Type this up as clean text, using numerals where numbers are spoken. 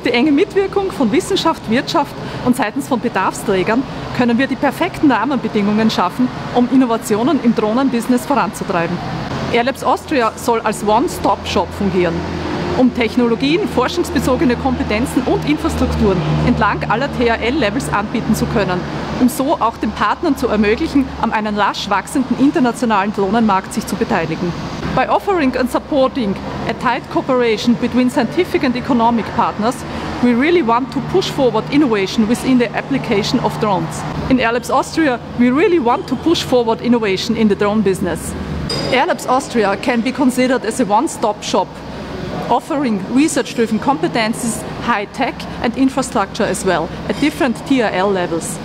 Durch die enge Mitwirkung von Wissenschaft, Wirtschaft und seitens von Bedarfsträgern können wir die perfekten Rahmenbedingungen schaffen, um Innovationen im Drohnenbusiness voranzutreiben. AIRlabs Austria soll als One-Stop-Shop fungieren, um Technologien, forschungsbezogene Kompetenzen und Infrastrukturen entlang aller TRL-Levels anbieten zu können, um so auch den Partnern zu ermöglichen, an einem rasch wachsenden internationalen Drohnenmarkt sich zu beteiligen. By offering and supporting a tight cooperation between scientific and economic partners, we really want to push forward innovation within the application of drones. In AIRlabs Austria, we really want to push forward innovation in the drone business. AIRlabs Austria can be considered as a one-stop shop, offering research-driven competencies, high-tech and infrastructure as well, at different TRL levels.